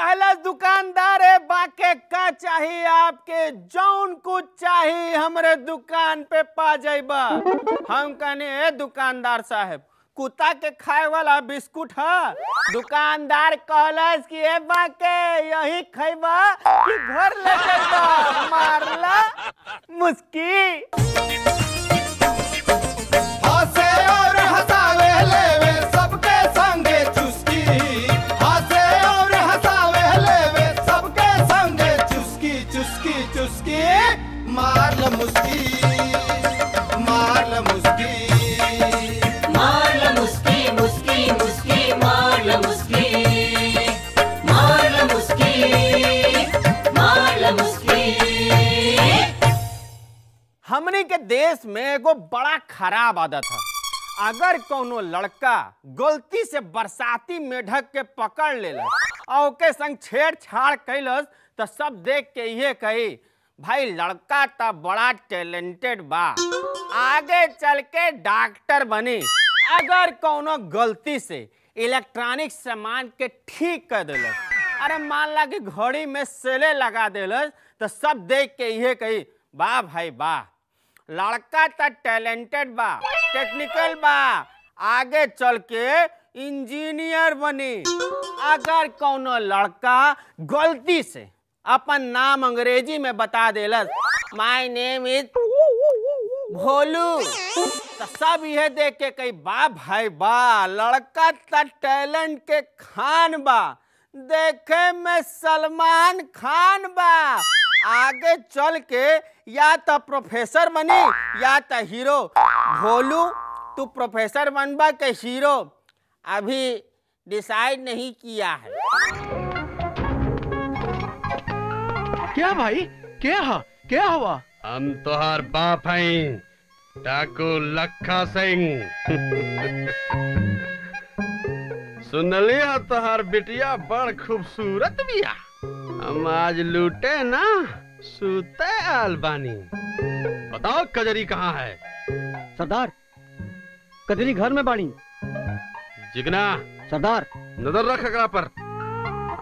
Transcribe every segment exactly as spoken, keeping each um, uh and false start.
कहलस दुकानदार है, बाके का चाहिए आपके, जौन कुछ चाहिए हमरे दुकान पे पा जाइबा। हम कहने है दुकानदार साहब, कुत्ता के खाए वाला बिस्कुट है? दुकानदार कहलस कि ए बाके यही खइबा कि घर ले जाइबा। मारला मुस्की। मार ले मुस्की, मार ले मुस्की, मार ले मुस्की, मुस्की मुस्की, मार ले मुस्की, मार ले मुस्की, मार ले मुस्की। हमने के देश में एगो बड़ा खराब आदत है, अगर कोनो लड़का गलती से बरसाती मेढक के पकड़ लेला और ओके संग छेड़छाड़ कैलस तो सब देख के ये कही, भाई लड़का तो बड़ा टैलेंटेड बा, आगे चल के डॉक्टर बनी। अगर कोनो गलती से इलेक्ट्रॉनिक सामान के ठीक कर दिलस, अरे मान ला कि घड़ी में सेले लगा दिलस तो सब देख के ये कही, वाह भाई वाह लड़का तो टैलेंटेड बा, टेक्निकल बा, आगे चल के इंजीनियर बनी। अगर कोनो लड़का गलती से अपन नाम अंग्रेजी में बता देलस, माय नेम इज भोलू, तो सब यह देख के कही, बा भाई बा लड़का तो टैलेंट के खान बा, देखे में सलमान खान बा, आगे चल के या तो प्रोफेसर बनी या तो हीरो। भोलू तू प्रोफेसर बनबा के हीरो अभी डिसाइड नहीं किया है। क्या भाई क्या हा? क्या हुआ? हम तोहार बाप हैं, डाकू लखा सिंह। सुनलिया तोहार बिटिया बड़ खूबसूरत बिया, हम आज लूटे ना सूते अलबानी। बताओ कजरी कहाँ है? सरदार कजरी घर में बानी। जिगना सरदार नजर रख एकरा पर,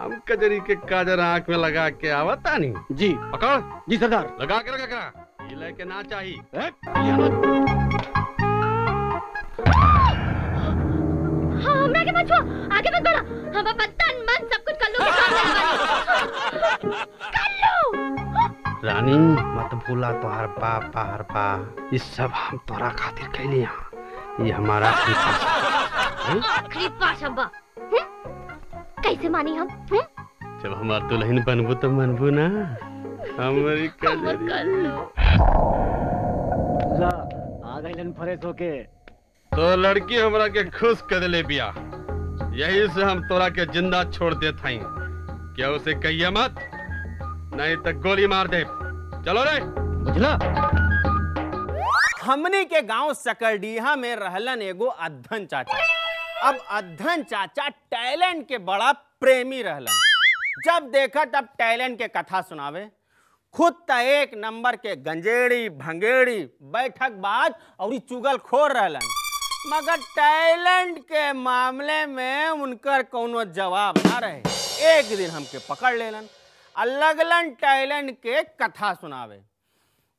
हम कजरी के काजर आँख में लगा के आवता नहीं। जी पकड़। जी सरदार। लगा के लगा के ये लेके ना चाहिए। हाँ हमरा के बचवा, आगे मत बढ़ा, हम बदन मन सब कुछ कर लूँगा। कर लूँ। रानी मत भूला तोहर बाप तोहर बा, ये सब हम तोरा खातिर कैली यहाँ, ये हमारा आखिरी पास अब्बा। कैसे मानी हम है? जब हमार दुल्हन बनबू तो मनबू ना हमारी कजरी। ला आधा लन फरेस होके तो लड़की हमरा के खुश कर ले बिया, यही से हम तोरा के जिंदा छोड़ देते हैं। क्या उसे कहिए मत, नहीं तो गोली मार दे। चलो रे बुझला। हमने के गांव सकरडीहा में रहलन एगो अधन चाचा। अब अधन चाचा टैलेंट के बड़ा प्रेमी रहलन, जब देखा तब टैलेंट के कथा सुनावे। खुद त एक नंबर के गंजेड़ी भंगेड़ी बैठक बाज और चुगलखोर रहलन, मगर टैलेंट के मामले में उनकर कोनो जवाब ना रहे। एक दिन हमके पकड़ लेलन, अलगलन टैलेंट के कथा सुनावे।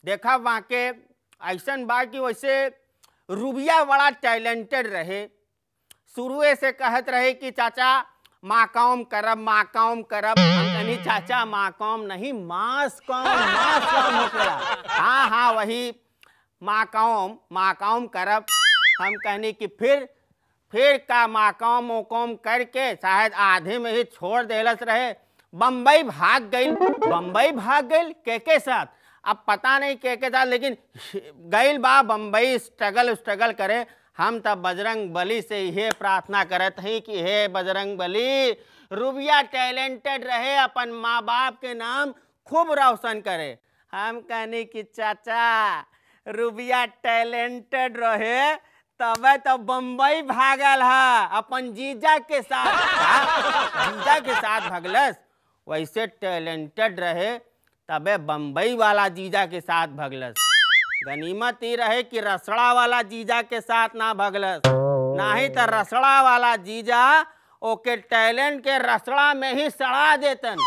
देखा वहाँ के ऐसन बा कि वैसे रुबिया बड़ा टैलेंटेड रहे, शुरुए से कहत रहे कि चाचा माँ कौम करब, माँ कौम करब। नहीं चाचा माँ कौम नहीं, मास कौम, मास कौम होखेला। हाँ हाँ वही माँ कौम, माँ कौम करब। हम कहने कि फिर फिर का माँ कौम वकौम करके शायद आधे में ही छोड़ देलस रहे। बम्बई भाग गई, बम्बई भाग गई के के साथ, अब पता नहीं के के साथ, लेकिन गई बा बम्बई। स्ट्रगल स्ट्रगल करे। हम तब बजरंग बली से ये प्रार्थना करत हैं कि हे बजरंग बली, रुबिया टैलेंटेड रहे, अपन माँ बाप के नाम खूब रोशन करे। हम कहने कि चाचा रुबिया टैलेंटेड रहे तबे तो बम्बई भागल है अपन जीजा के साथ। जीजा के साथ भगलस, वैसे टैलेंटेड रहे तबे बम्बई वाला जीजा के साथ भगलस। गनीमत ही रहे कि रसड़ा वाला जीजा के साथ ना भगलस, ना ही तो रसड़ा वाला जीजा ओके टैलेंट के रसड़ा में ही सड़ा देतन।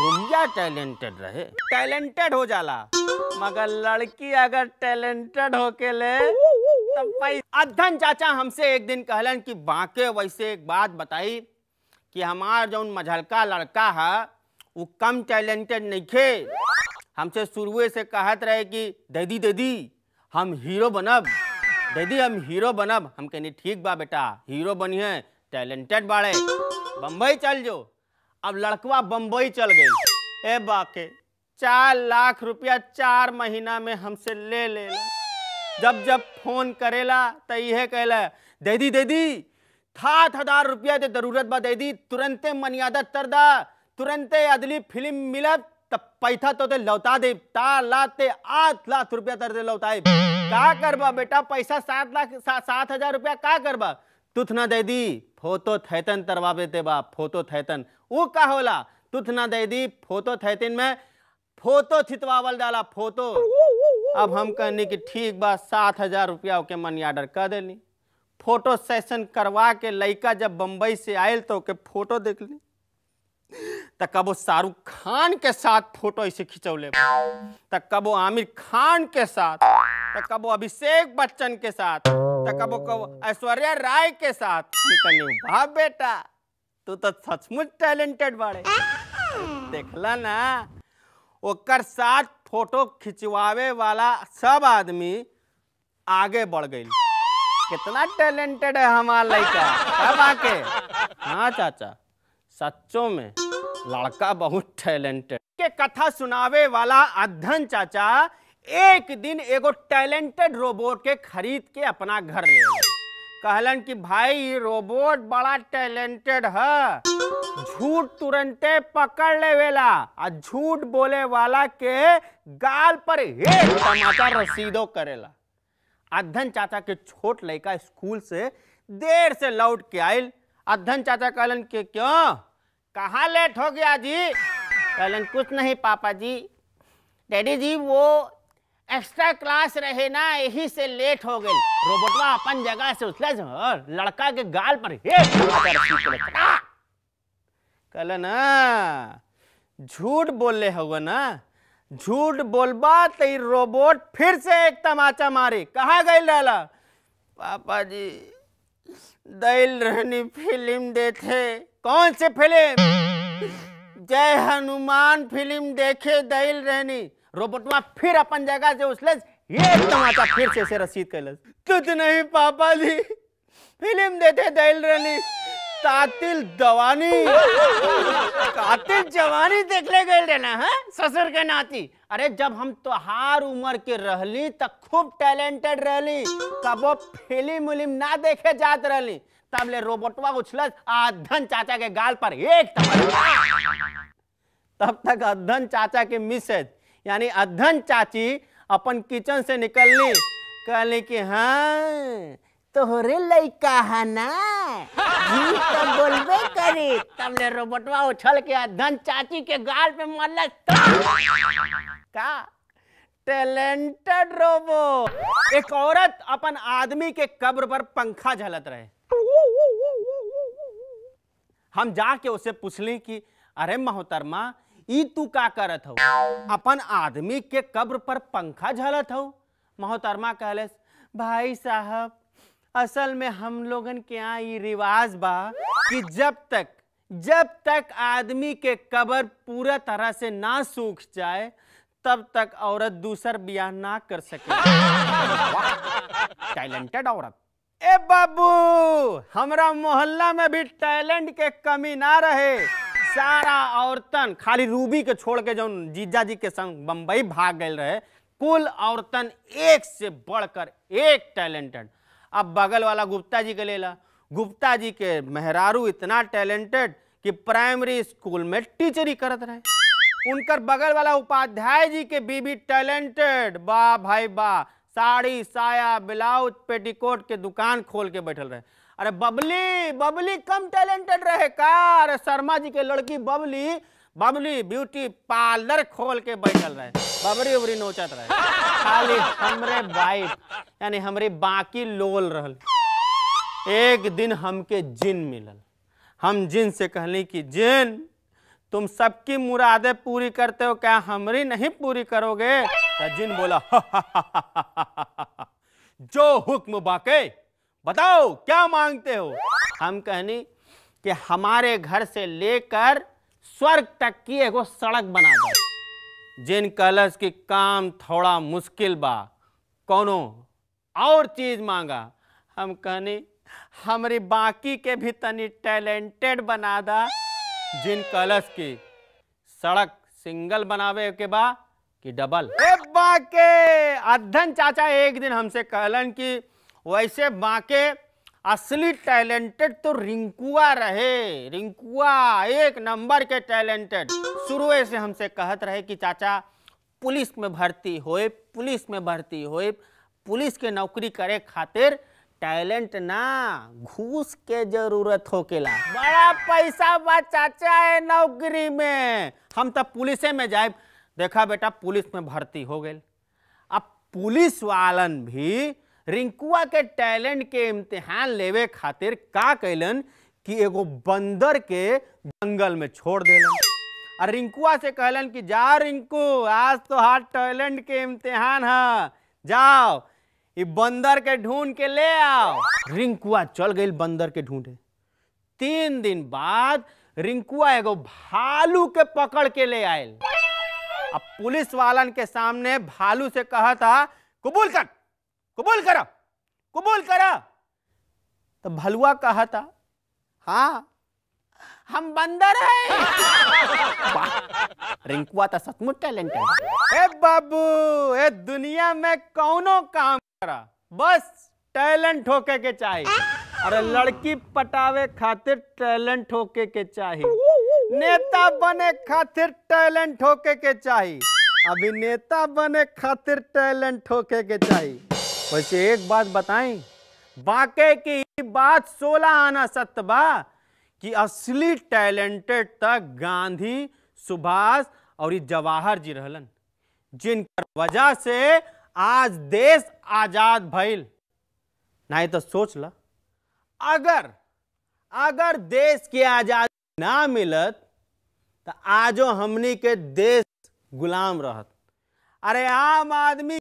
रुमिया टैलेंटेड रहे, टैलेंटेड हो जाला, मगर लड़की अगर टैलेंटेड होके ले तब भाई। अधन चाचा हमसे एक दिन कहलन कि बाके वैसे एक बात बताई कि हमार जौन मझलका लड़का है वो कम टैलेंटेड नहीं खे। हमसे शुरुए से कहत रहे कि दीदी दीदी हम हीरो बनब, दीदी हम हीरो बनब। हम कहने ठीक बा बेटा, हीरो बनिए, टैलेंटेड बाड़े, बम्बई चल जो। अब लड़कवा बम्बई चल गई। ए बाके चार लाख रुपया चार महीना में हमसे ले ले ला। जब जब फोन करेला तो यह कहला दीदी दीदी सात हजार रुपया दे, जरूरत बा दीदी, तुरंते मनियादा तरदा, तुरंते अगली फिल्म मिलत तब पैसा तो दे लौटा दे, चार लाख ते आठ लाख रुपया तर दे लौटाए। का करबा बेटा पैसा सात लाख सात हजार रुपया का करबा? तुथ ना दीदी फोटो थैतन तरवा देते बा, फोटो थैतन। वो का होला? तुथ ना दीदी फोटो थैतन में फोटो खिंचवावल डाला, फोटो। अब हम कहनी कि ठीक बा, सात हजार रुपया ओके मनी ऑर्डर कर देनी। फोटो सेशन करवा के लड़का जब बम्बई से आयल तो ओके फोटो देख ली, तब कबो शाहरुख खान के साथ फोटो ऐसे खिंचौले, तब कबो आमिर खान के साथ, तब कबो अभिषेक बच्चन के साथ, तब कबो कबो ऐश्वर्या राय के साथ। वाह बेटा तू तो सचमुच टैलेंटेड बाड़े। देखला ना ओकर साथ फोटो खिंचवावे वाला सब आदमी आगे बढ़ गई। कितना टैलेंटेड है हमारा लड़का। अब आके हाँ चाचा सच्चों में लड़का बहुत टैलेंटेड के कथा सुनावे वाला अधन चाचा एक दिन एगो टैलेंटेड रोबोट के खरीद के अपना घर ले गए। कहलन कि भाई रोबोट बड़ा टैलेंटेड है, झूठ तुरंते पकड़ लेवेला और झूठ बोले वाला के गाल पर एक तमाचा रसीदो करेला। अधन चाचा के छोट लड़का स्कूल से देर से लौट के आयल। अधन चाचा कहलन कि क्यों कहाँ लेट हो गया जी? कहलन कुछ नहीं पापा जी, डैडी जी वो एक्स्ट्रा क्लास रहे ना यही से लेट हो गई। रोबोटवा अपन जगह से उठला और लड़का के गाल पर कहलन झूठ बोले होगा ना, झूठ बोलबा तो रोबोट फिर से एक तमाचा मारी। कहाँ गई लाला? पापा जी दैल रहनी फिल्म देखे। कौन से फिल्म? जय हनुमान फिल्म देखे दैल रहनी। रोबोटवा फिर अपन जगह से उछलस ये तमाचा फिर से से रसीद कैलस। कुछ नहीं पापा जी फिल्म देखे दैल रहनी, कातिल दवानी कातिल जवानी देख ले गए रहना है ससुर के नाती। अरे जब हम तोहार उम्र के रहली तब खूब टैलेंटेड रहली, कबो फिल्म उलिम ना देखे जात रहली, तब ले रोबोटवा उछलस अधन चाचा के गाल पर एक तमाचा। तब तक अधन चाचा के मिसेज यानी अधन चाची अपन किचन से निकलनी, कहली कि हाँ तोहरे लड़का है ना तब बोलबे करे। तब ले रोबोटवा उछल के अधन चाची के गाल पे मरल। का टैलेंटेड रोबोट। एक औरत अपन आदमी के कब्र पर पंखा झलत रहे। हम जाके उसे पूछली कि अरे मोहतरमा ई तू का करत हो, अपन आदमी के कब्र पर पंखा झलत हो? मोहतरमा कहले भाई साहब असल में हम लोगन के यहाँ ये रिवाज बा कि जब तक जब तक आदमी के कब्र पूरा तरह से ना सूख जाए तब तक औरत दूसर ब्याह ना कर सके। टैलेंटेड औरत। ए बाबू हमरा मोहल्ला में भी टैलेंट के कमी ना रहे, सारा औरतन खाली रूबी के छोड़ के जो जीजा जी के संग बम्बई भाग गए रहे, कुल औरतन एक से बढ़कर एक टैलेंटेड। अब बगल वाला गुप्ता जी के लेला, गुप्ता जी के मेहरारू इतना टैलेंटेड कि प्राइमरी स्कूल में टीचरी करत रहे। उनकर बगल वाला उपाध्याय जी के बीबी टैलेंटेड बा भाई बा, साड़ी साया ब्लाउज पेटीकोट के दुकान खोल के बैठल रहे। अरे बबली बबली कम टैलेंटेड रहे का? अरे शर्मा जी के लड़की बबली बबली ब्यूटी पार्लर खोल के बैठल रहे, बबरी उबरी नोचत रहे। खाली हमरे वाइफ यानी हमरे बाकी लोल रहल। एक दिन हमके जिन मिलल, हम जिन से कहली कि जिन तुम सबकी मुरादें पूरी करते हो, क्या हमरी नहीं पूरी करोगे? तो जिन बोला हा हा हा, जो हुक्म बाके बताओ क्या मांगते हो? हम कहनी कि हमारे घर से लेकर स्वर्ग तक की एगो सड़क बना दो। जिन कलश की काम थोड़ा मुश्किल बा, कोनो और चीज मांगा। हम कहनी हमारी बाकी के भी तनी टैलेंटेड बना दा। जिन कलश की सड़क सिंगल बनावे के बा कि डबल? ए बाके अधन चाचा एक दिन हमसे कहलन कि वैसे बाके असली टैलेंटेड तो रिंकुआ रहे, रिंकुआ एक नंबर के टैलेंटेड। शुरू से हमसे कहत रहे कि चाचा पुलिस में भर्ती होए, पुलिस में भर्ती होए, पुलिस के नौकरी करे खातिर टैलेंट ना घूस के जरूरत होकेला। बड़ा पैसा बा चाचा है नौकरी में, हम तब पुलिस में जाए। देखा बेटा पुलिस में भर्ती हो गए। अब पुलिस वालन भी रिंकुआ के टैलेंट के इम्तिहान लेवे खातिर का कैलन कि एगो बंदर के जंगल में छोड़ देलन और रिंकुआ से कहलन कि जा रिंकू, आज तो हाथ टैलेंट के इम्तिहान है, जाओ ये बंदर के ढूंढ के ले आओ। रिंकुआ चल गई बंदर के ढूंढे। तीन दिन बाद रिंकुआ एगो भालू के पकड़ के ले आयल। अब पुलिस वालन के सामने भालू से कहा था कबूल कर, कबूल करा, कबूल करा। तो भलुआ कहा था हाँ हम बंदर है। रिंकुआ तो सचमुच टैलेंट है। ए बाबू, ए दुनिया में कौनो काम करा बस टैलेंट होके के चाहिए। अरे लड़की पटावे खातिर टैलेंट होके के चाहिए, नेता बने खातिर टैलेंट होके के चाहिए, अभिनेता बने खातिर टैलेंट होके के चाहिए। वैसे एक बात बताएं, बाकी की बात सोलह आना सत्य बा कि असली टैलेंटेड तक गांधी, सुभाष और ये जवाहर जी रहलन, जिनकर वजह से आज देश आजाद भइल। नहीं तो सोच ला अगर अगर देश की आजादी ना मिलत तो आजो हमनी के देश गुलाम रहत। अरे आम आदमी